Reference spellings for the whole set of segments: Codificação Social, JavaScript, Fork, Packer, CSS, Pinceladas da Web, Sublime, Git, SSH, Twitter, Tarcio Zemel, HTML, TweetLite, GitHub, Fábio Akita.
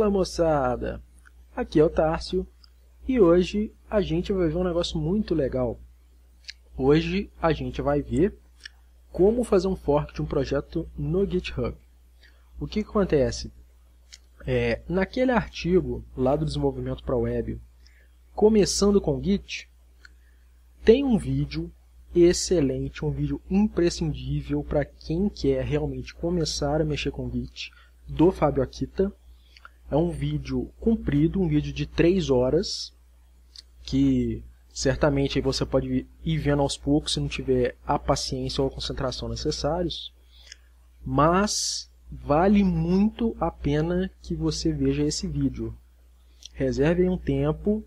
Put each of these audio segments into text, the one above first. Fala, moçada! Aqui é o Tarcio e hoje a gente vai ver um negócio muito legal. Hoje a gente vai ver como fazer um fork de um projeto no GitHub. O que acontece? Naquele artigo lá do desenvolvimento para web, começando com Git, tem um vídeo excelente, um vídeo imprescindível para quem quer realmente começar a mexer com Git, do Fábio Akita. É um vídeo comprido, um vídeo de 3 horas, que certamente você pode ir vendo aos poucos se não tiver a paciência ou a concentração necessários, mas vale muito a pena que você veja esse vídeo. Reserve aí um tempo,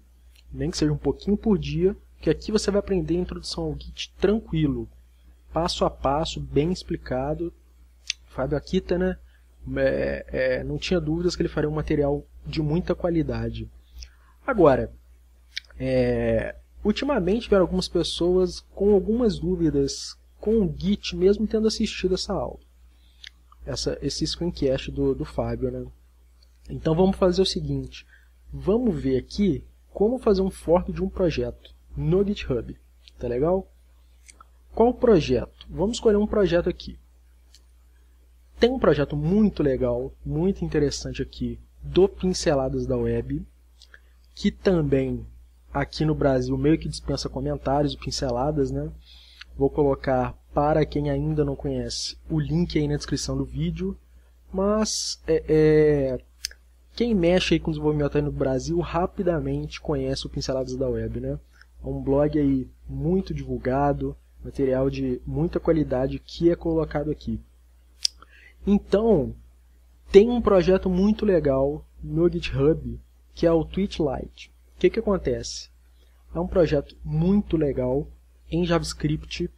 nem que seja um pouquinho por dia, que aqui você vai aprender a introdução ao Git tranquilo, passo a passo, bem explicado. Fábio Akita, né? Não tinha dúvidas que ele faria um material de muita qualidade. Agora, ultimamente vieram algumas pessoas com algumas dúvidas com o Git, mesmo tendo assistido essa aula, esse screencast do Fábio, né? Então vamos fazer o seguinte, vamos ver aqui como fazer um fork de um projeto no GitHub, tá legal? Qual projeto? Vamos escolher um projeto aqui. Tem um projeto muito legal, muito interessante aqui, do Pinceladas da Web, que também aqui no Brasil meio que dispensa comentários, Pinceladas, né? Vou colocar, para quem ainda não conhece, o link aí na descrição do vídeo, mas quem mexe aí com desenvolvimento aí no Brasil rapidamente conhece o Pinceladas da Web, né? É um blog aí muito divulgado, material de muita qualidade que é colocado aqui. Então, tem um projeto muito legal no GitHub, que é o TweetLite. O que acontece? É um projeto muito legal em JavaScript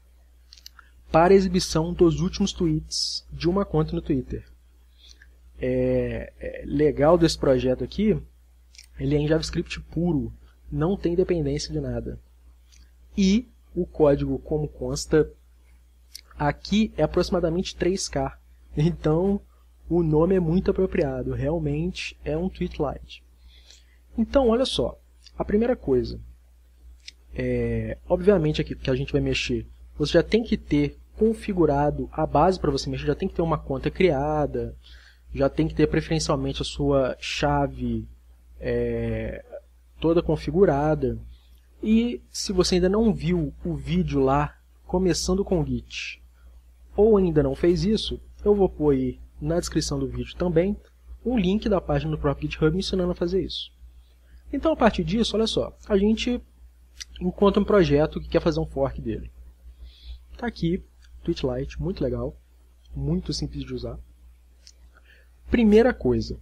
para exibição dos últimos tweets de uma conta no Twitter. Legal desse projeto aqui, ele é em JavaScript puro, não tem dependência de nada. E o código, como consta, aqui é aproximadamente 3K. Então, o nome é muito apropriado, realmente é um TweetLite. Então, olha só, a primeira coisa, obviamente aqui que a gente vai mexer, você já tem que ter configurado a base para você mexer, já tem que ter uma conta criada, já tem que ter preferencialmente a sua chave toda configurada. E se você ainda não viu o vídeo lá, começando com o Git, ou ainda não fez isso, eu vou pôr aí na descrição do vídeo também um link da página do próprio GitHub ensinando a fazer isso. Então, a partir disso, olha só, a gente encontra um projeto que quer fazer um fork dele. Está aqui, TweetLite, muito legal, muito simples de usar. Primeira coisa,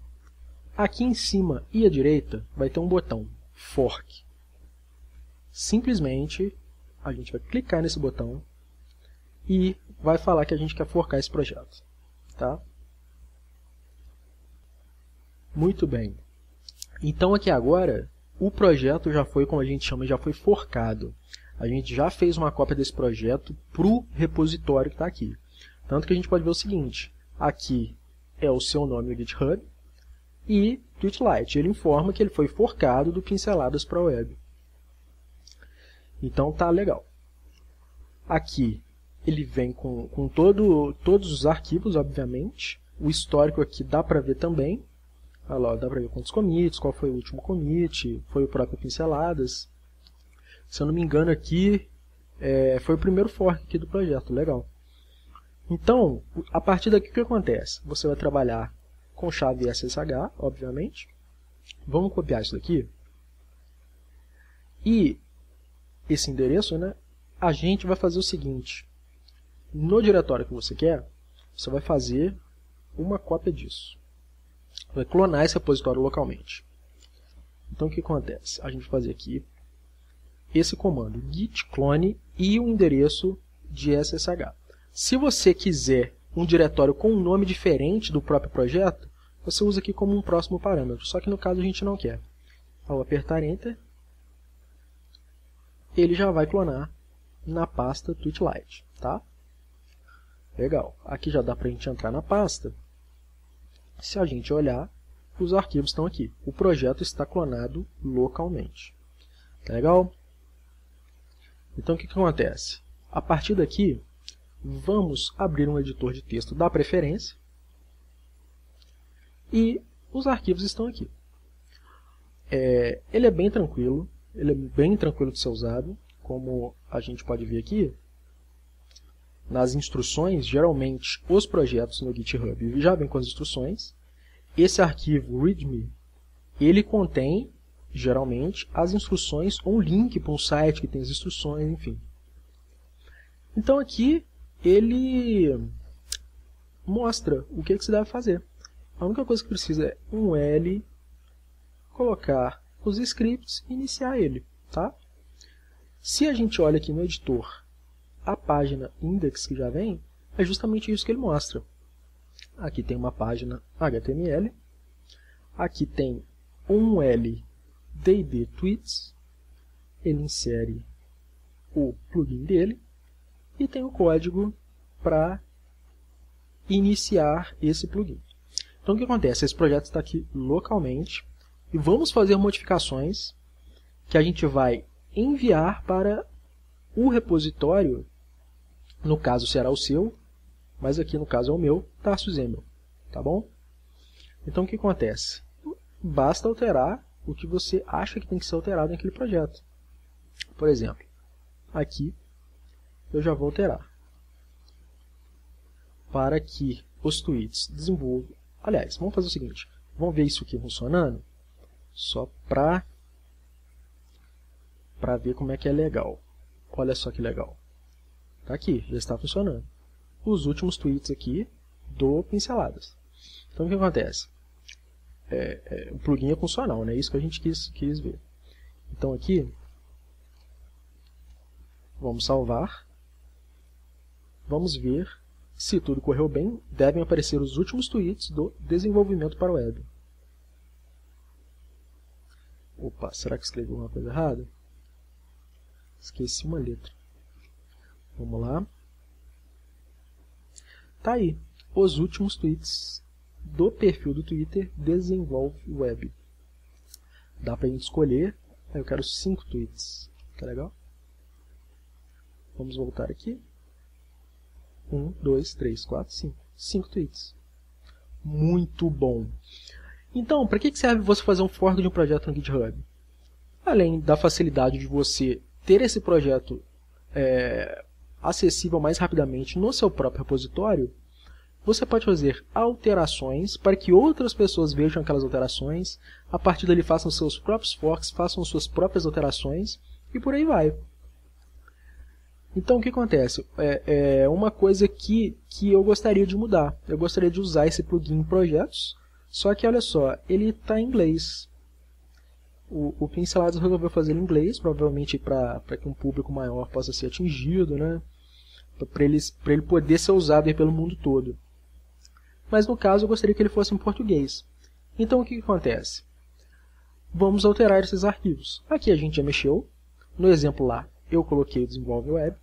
aqui em cima e à direita vai ter um botão Fork. Simplesmente, a gente vai clicar nesse botão e vai falar que a gente quer forcar esse projeto. Tá? Muito bem. Então aqui agora, o projeto já foi, como a gente chama, já foi forcado. A gente já fez uma cópia desse projeto para o repositório que está aqui. Tanto que a gente pode ver o seguinte, aqui é o seu nome no GitHub e TweetLite, ele informa que ele foi forcado do Pinceladas para a Web. Então tá legal. Aqui ele vem com todos os arquivos, obviamente. O histórico aqui dá para ver também. Olha lá, dá para ver quantos commits, qual foi o último commit, foi o próprio Pinceladas. Se eu não me engano aqui, foi o primeiro fork aqui do projeto, legal. Então, a partir daqui o que acontece? Você vai trabalhar com chave SSH, obviamente. Vamos copiar isso daqui. E esse endereço, né? A gente vai fazer o seguinte. No diretório que você quer, você vai fazer uma cópia disso. Vai clonar esse repositório localmente. Então o que acontece? A gente vai fazer aqui esse comando git clone e o endereço de SSH. Se você quiser um diretório com um nome diferente do próprio projeto, você usa aqui como um próximo parâmetro, só que no caso a gente não quer. Ao apertar Enter, ele já vai clonar na pasta TweetLite, tá? Legal, aqui já dá para a gente entrar na pasta. Se a gente olhar, os arquivos estão aqui. O projeto está clonado localmente. Tá legal? Então o que acontece? A partir daqui, vamos abrir um editor de texto da preferência e os arquivos estão aqui. Ele é bem tranquilo, de ser usado, como a gente pode ver aqui. Nas instruções, geralmente os projetos no GitHub já vêm com as instruções. Esse arquivo readme, ele contém, geralmente, as instruções ou um link para um site que tem as instruções, enfim. Então aqui ele mostra o que você deve fazer. A única coisa que precisa é um L, colocar os scripts e iniciar ele. Tá? Se a gente olha aqui no editor, a página index que já vem, é justamente isso que ele mostra. Aqui tem uma página HTML, aqui tem um L DD tweets, ele insere o plugin dele, e tem o código para iniciar esse plugin. Então o que acontece? Esse projeto está aqui localmente e vamos fazer modificações que a gente vai enviar para o repositório, no caso será o seu, mas aqui no caso é o meu, Tarcio Zemel, tá bom? Então o que acontece? Basta alterar o que você acha que tem que ser alterado naquele projeto. Por exemplo, aqui eu já vou alterar para que os tweets desenvolvam. Aliás, vamos fazer o seguinte, vamos ver isso aqui funcionando, só para ver como é que é legal. Olha só que legal, tá aqui, já está funcionando. Os últimos tweets aqui do Pinceladas. Então o que acontece? O plugin é funcional, né? Isso que a gente quis ver. Então aqui, vamos salvar. Vamos ver se tudo correu bem. Devem aparecer os últimos tweets do desenvolvimento para o web. Opa, será que escrevi alguma coisa errada? Esqueci uma letra. Vamos lá. Tá aí. Os últimos tweets do perfil do Twitter desenvolve web. Dá pra gente escolher. Eu quero 5 tweets. Tá legal? Vamos voltar aqui. 1, 2, 3, 4, 5. 5 tweets. Muito bom! Então, para que serve você fazer um fork de um projeto no GitHub? Além da facilidade de você ter esse projeto acessível mais rapidamente no seu próprio repositório, você pode fazer alterações para que outras pessoas vejam aquelas alterações, a partir dali façam seus próprios forks, façam suas próprias alterações e por aí vai. Então o que acontece? Uma coisa que eu gostaria de mudar. Eu gostaria de usar esse plugin em projetos, só que olha só, ele está em inglês. O Pinceladas resolveu fazer ele em inglês, provavelmente para que um público maior possa ser atingido, né? Para ele poder ser usado aí pelo mundo todo. Mas no caso eu gostaria que ele fosse em português. Então o que acontece? Vamos alterar esses arquivos. Aqui a gente já mexeu. No exemplo lá, eu coloquei o desenvolve web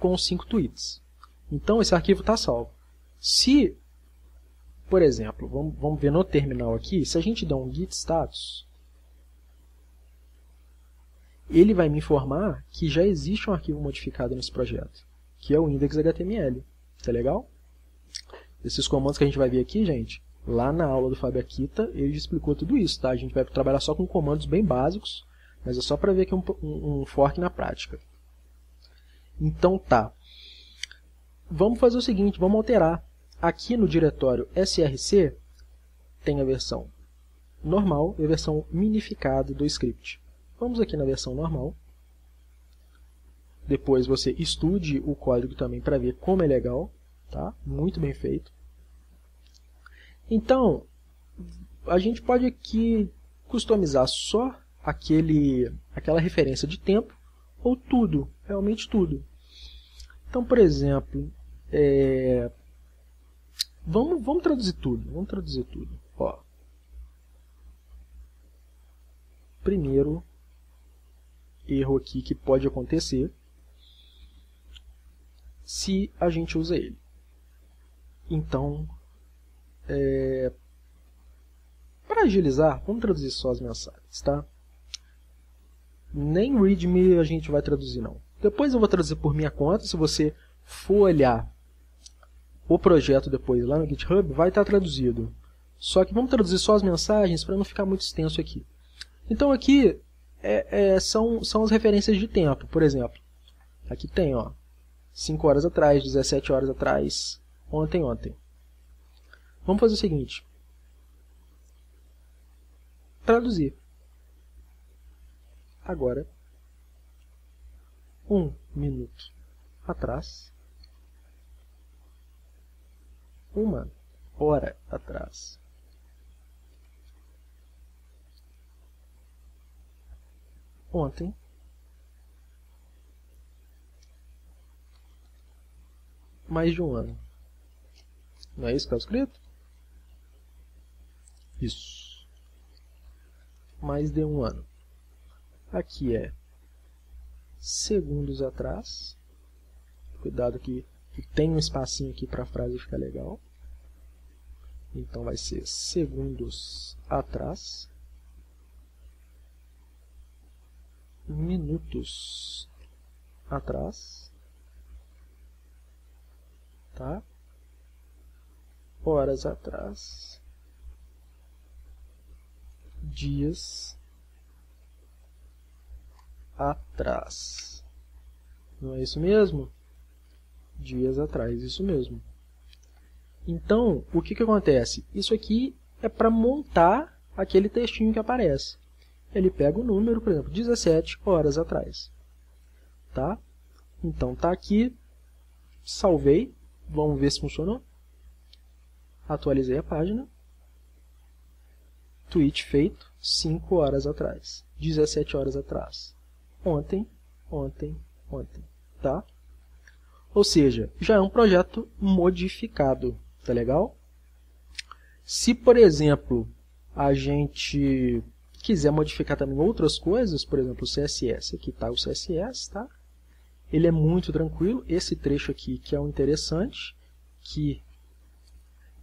com 5 tweets. Então esse arquivo está salvo. Se, por exemplo, vamos ver no terminal aqui, se a gente der um git status, ele vai me informar que já existe um arquivo modificado nesse projeto, que é o index.html. Tá legal? Esses comandos que a gente vai ver aqui, gente, lá na aula do Fábio Akita, ele já explicou tudo isso, tá? A gente vai trabalhar só com comandos bem básicos, mas é só para ver aqui um fork na prática. Então tá. Vamos fazer o seguinte, vamos alterar. Aqui no diretório src tem a versão normal e a versão minificada do script. Vamos aqui na versão normal. Depois você estude o código também para ver como é legal. Tá? Muito bem feito. Então, a gente pode aqui customizar só aquela referência de tempo ou tudo, realmente tudo. Então, por exemplo, vamos traduzir tudo. Vamos traduzir tudo. Ó. Primeiro erro aqui que pode acontecer se a gente usa ele. Então, Para agilizar, vamos traduzir só as mensagens, tá? Nem readme a gente vai traduzir, não. Depois eu vou traduzir por minha conta. Se você for olhar o projeto depois lá no GitHub, vai estar traduzido. Só que vamos traduzir só as mensagens para não ficar muito extenso aqui. Então aqui são as referências de tempo. Por exemplo, aqui tem, ó, 5 horas atrás, 17 horas atrás, ontem. Vamos fazer o seguinte. Traduzir. Agora, 1 minuto atrás, 1 hora atrás. Ontem, 1 ano. Não é isso que está escrito? Isso. Mais de 1 ano. Aqui é segundos atrás. Cuidado que tem um espacinho aqui para a frase ficar legal. Então vai ser segundos atrás. Minutos atrás. Tá? Horas atrás. Dias atrás. Não é isso mesmo? Dias atrás, isso mesmo. Então, o que acontece? Isso aqui é para montar aquele textinho que aparece. Ele pega o número, por exemplo, 17 horas atrás. Tá? Então, tá aqui. Salvei. Vamos ver se funcionou. Atualizei a página. Tweet feito 5 horas atrás. 17 horas atrás. Ontem, tá? Ou seja, já é um projeto modificado, tá legal? Se, por exemplo, a gente quiser modificar também outras coisas, por exemplo, o CSS, aqui tá o CSS, tá? Ele é muito tranquilo, esse trecho aqui que é o interessante, que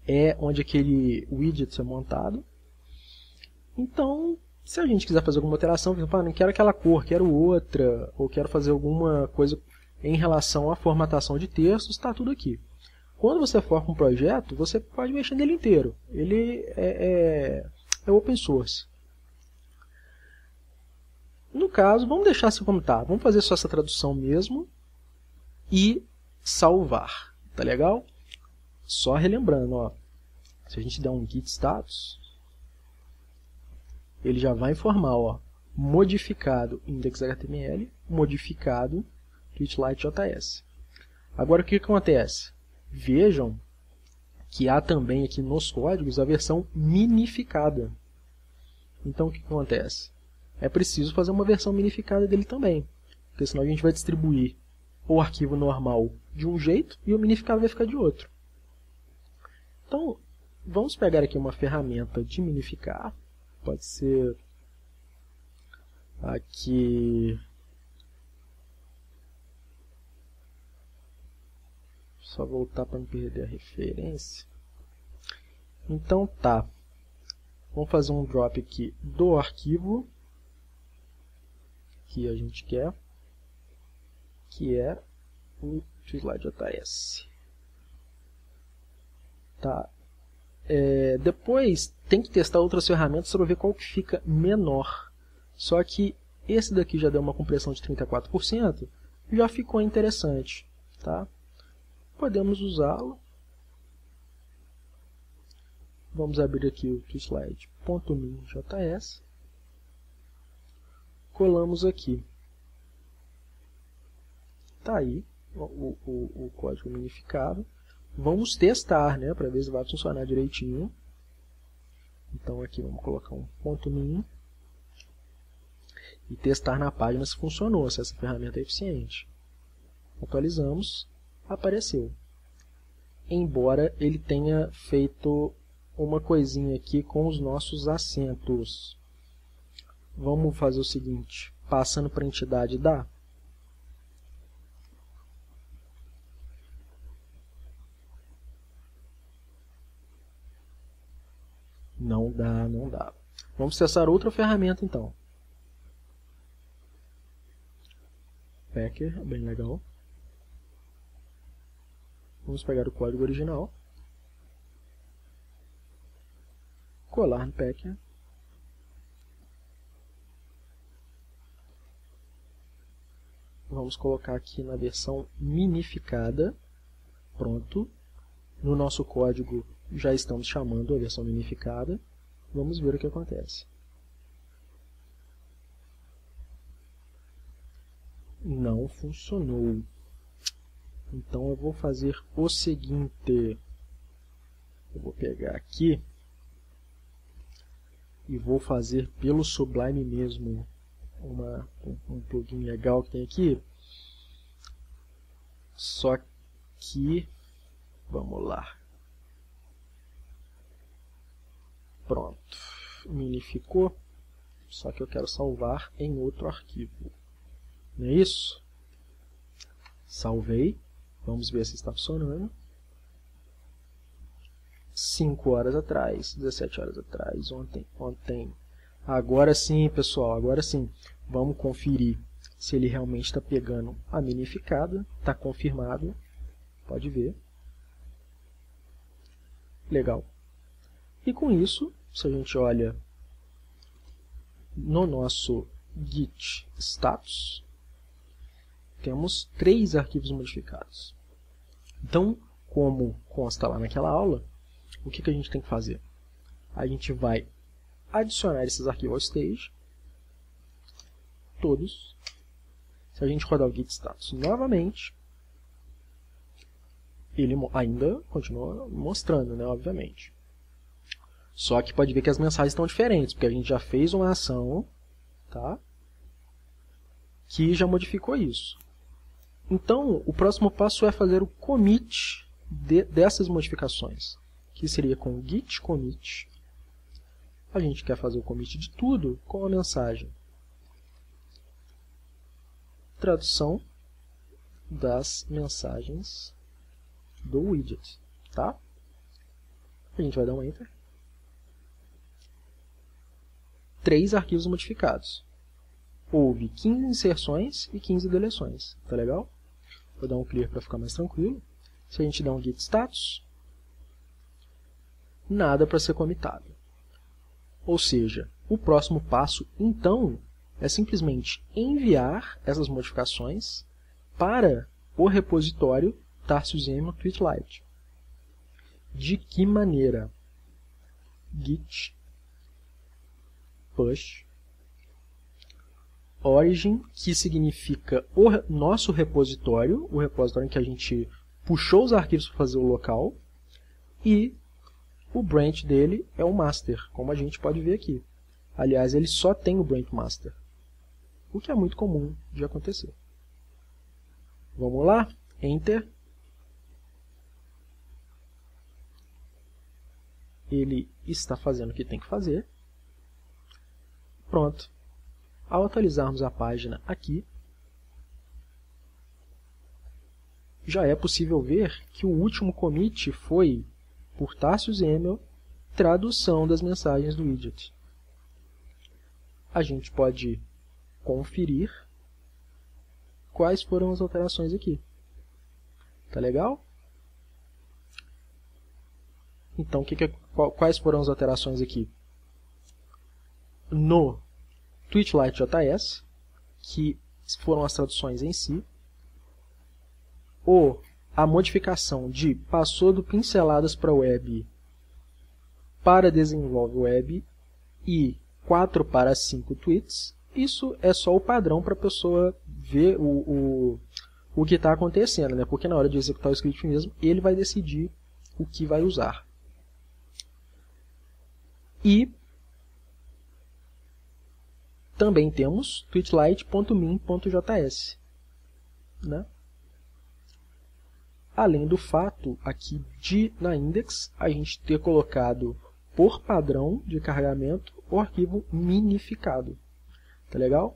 é onde aquele widget é montado. Então, se a gente quiser fazer alguma alteração, por exemplo, não quero aquela cor, quero outra, ou quero fazer alguma coisa em relação à formatação de textos, está tudo aqui. Quando você forma um projeto, você pode mexer nele inteiro. Ele é open source. No caso, vamos deixar assim como está. Vamos fazer só essa tradução mesmo e salvar. Tá legal? Só relembrando, ó, se a gente der um git status, ele já vai informar, ó, modificado index.html, modificado TweetLite.js. Agora o que acontece? Vejam que há também aqui nos códigos a versão minificada. Então o que acontece? É preciso fazer uma versão minificada dele também, porque senão a gente vai distribuir o arquivo normal de um jeito e o minificado vai ficar de outro. Então, vamos pegar aqui uma ferramenta de minificar. Pode ser aqui, só voltar para não perder a referência. Então tá, vamos fazer um drop aqui do arquivo que a gente quer, que é o TweetLite.js. Tá. Depois tem que testar outras ferramentas para ver qual que fica menor. Só que esse daqui já deu uma compressão de 34%, já ficou interessante, tá? Podemos usá-lo. Vamos abrir aqui o TweetLite.js. Colamos aqui. Tá aí o código minificado. Vamos testar, né, para ver se vai funcionar direitinho. Então aqui vamos colocar um .min e testar na página se funcionou, se essa ferramenta é eficiente. Atualizamos, apareceu. Embora ele tenha feito uma coisinha aqui com os nossos assentos. Vamos fazer o seguinte, passando para a entidade da Não dá, não dá. Vamos acessar outra ferramenta então. Packer, bem legal. Vamos pegar o código original. Colar no Packer. Vamos colocar aqui na versão minificada. Pronto. No nosso código já estamos chamando a versão minificada. Vamos ver o que acontece. Não funcionou. Então eu vou fazer o seguinte. Eu vou pegar aqui e vou fazer pelo Sublime mesmo. Um plugin legal que tem aqui. Só que vamos lá. Pronto, minificou. Só que eu quero salvar em outro arquivo. Não é isso? Salvei. Vamos ver se está funcionando. 5 horas atrás, 17 horas atrás, ontem. Agora sim, pessoal, agora sim. Vamos conferir se ele realmente está pegando a minificada. Está confirmado. Pode ver. Legal. E com isso, se a gente olha no nosso git status, temos 3 arquivos modificados. Então, como consta lá naquela aula, o que a gente tem que fazer? A gente vai adicionar esses arquivos ao stage, todos. Se a gente rodar o git status novamente, ele ainda continua mostrando, né, obviamente. Só que pode ver que as mensagens estão diferentes, porque a gente já fez uma ação, tá, que já modificou isso. Então, o próximo passo é fazer o commit dessas modificações, que seria com o git commit. A gente quer fazer o commit de tudo com a mensagem. Tradução das mensagens do widget, tá? A gente vai dar um enter. 3 arquivos modificados. Houve 15 inserções e 15 deleções, tá legal? Vou dar um clear para ficar mais tranquilo. Se a gente dá um git status, nada para ser comitado. Ou seja, o próximo passo, então, é simplesmente enviar essas modificações para o repositório Tarcio Zemel TweetLite. De que maneira? Git push origin, que significa o nosso repositório, o repositório em que a gente puxou os arquivos para fazer o local, e o branch dele é o master, como a gente pode ver aqui. Aliás, ele só tem o branch master, o que é muito comum de acontecer. Vamos lá, enter. Ele está fazendo o que tem que fazer. Pronto. Ao atualizarmos a página aqui, já é possível ver que o último commit foi por Tarcio Zemel, tradução das mensagens do widget. A gente pode conferir quais foram as alterações aqui. Tá legal? Então, quais foram as alterações aqui? No TweetLite.js, que foram as traduções em si, a modificação de passou do pinceladas para web para desenvolve web e 4 para 5 tweets, isso é só o padrão para a pessoa ver o que está acontecendo, né? Porque na hora de executar o script mesmo, ele vai decidir o que vai usar. E também temos tweetLite.min.js, né? Além do fato aqui de, na index, a gente ter colocado por padrão de carregamento o arquivo minificado. Tá legal?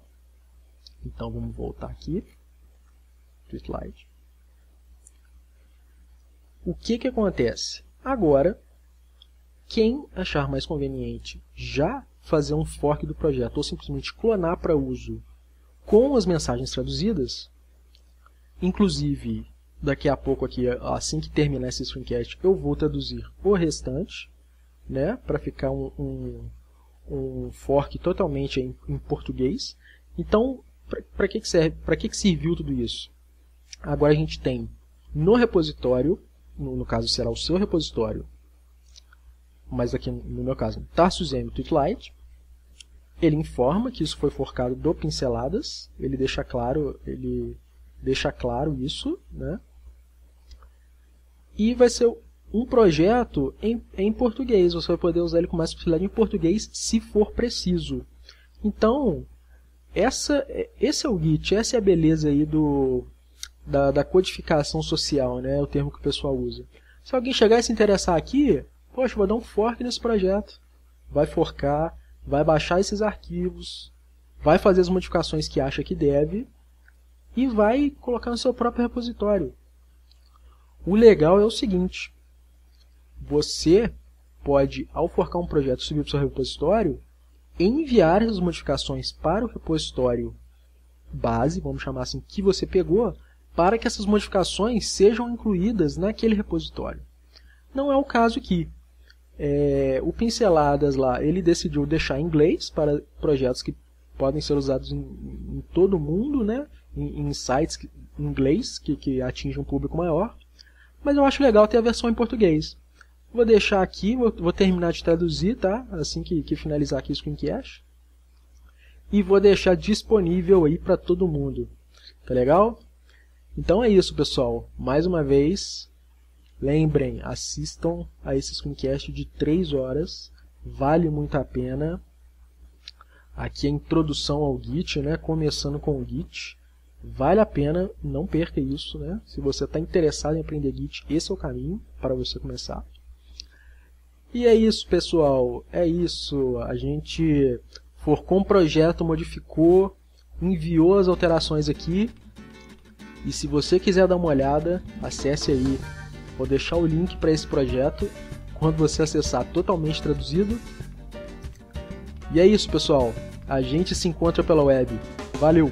Então vamos voltar aqui. TweetLite. O que acontece? Agora, Quem achar mais conveniente já fazer um fork do projeto ou simplesmente clonar para uso com as mensagens traduzidas, inclusive daqui a pouco aqui, assim que terminar esse screencast, eu vou traduzir o restante, né, para ficar um fork totalmente em português. Então, para que serve? Para que serviu tudo isso? Agora a gente tem no repositório, no caso será o seu repositório, mas aqui no meu caso, Tarcio Zemel TweetLite, ele informa que isso foi forcado do Pinceladas, ele deixa claro isso, né? E vai ser um projeto em português, você vai poder usar ele com mais facilidade em português se for preciso. Então, esse é o Git, essa é a beleza aí da codificação social, né? É o termo que o pessoal usa. Se alguém chegar e se interessar aqui, poxa, vou dar um fork nesse projeto, vai forcar, vai baixar esses arquivos, vai fazer as modificações que acha que deve e vai colocar no seu próprio repositório. O legal é o seguinte, você pode, ao forcar um projeto e subir para o seu repositório, enviar as modificações para o repositório base, vamos chamar assim, que você pegou, para que essas modificações sejam incluídas naquele repositório. Não é o caso aqui. O Pinceladas lá, ele decidiu deixar em inglês para projetos que podem ser usados em todo o mundo, né? Em sites em inglês que atingem um público maior. Mas eu acho legal ter a versão em português. Vou deixar aqui, vou terminar de traduzir, tá? Assim que finalizar aqui o screencast. E vou deixar disponível aí para todo mundo. Tá legal? Então é isso, pessoal. Mais uma vez, lembrem, assistam a esse screencast de 3 horas. Vale muito a pena. Aqui a introdução ao Git, né? Começando com o Git. Vale a pena, não perca isso, né? Se você está interessado em aprender Git, esse é o caminho para você começar. E é isso, pessoal. É isso. A gente forcou um projeto, modificou, enviou as alterações aqui. E se você quiser dar uma olhada, acesse aí. Vou deixar o link para esse projeto quando você acessar totalmente traduzido. E é isso, pessoal. A gente se encontra pela web. Valeu!